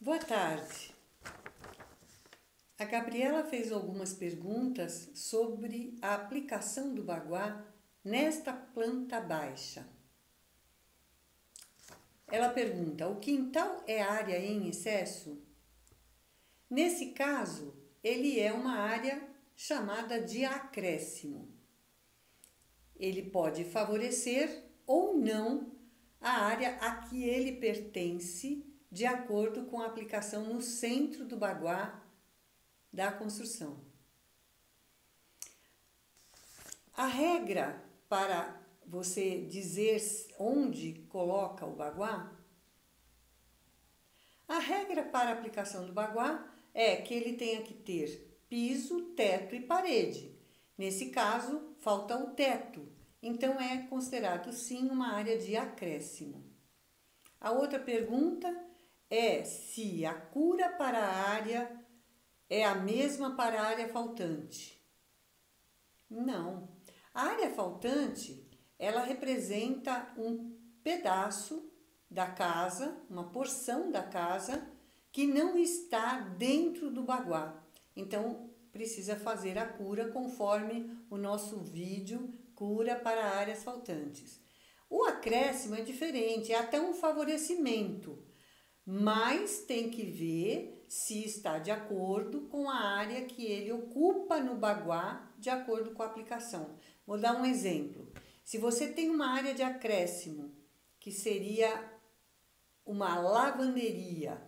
Boa tarde. A Gabriela fez algumas perguntas sobre a aplicação do baguá nesta planta baixa. Ela pergunta: o quintal é área em excesso? Nesse caso, ele é uma área chamada de acréscimo. Ele pode favorecer ou não a área a que ele pertence, de acordo com a aplicação no centro do baguá da construção. A regra para você dizer onde coloca o baguá, a regra para a aplicação do baguá é que ele tenha que ter piso, teto e parede. Nesse caso, falta o teto, então é considerado sim uma área de acréscimo. A outra pergunta é se a cura para a área é a mesma para a área faltante. Não. A área faltante, ela representa um pedaço da casa, uma porção da casa, que não está dentro do baguá. Então, precisa fazer a cura conforme o nosso vídeo cura para áreas faltantes. O acréscimo é diferente, é até um favorecimento, mas tem que ver se está de acordo com a área que ele ocupa no baguá, de acordo com a aplicação. Vou dar um exemplo. Se você tem uma área de acréscimo, que seria uma lavanderia,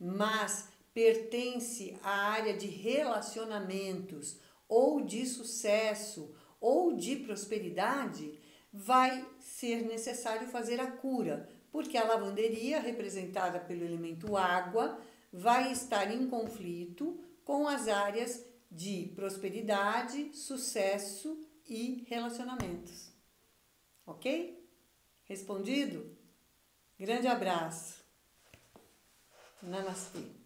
mas pertence à área de relacionamentos ou de sucesso ou de prosperidade, vai ser necessário fazer a cura, porque a lavanderia, representada pelo elemento água, vai estar em conflito com as áreas de prosperidade, sucesso e relacionamentos. Ok? Respondido? Grande abraço. Namastê.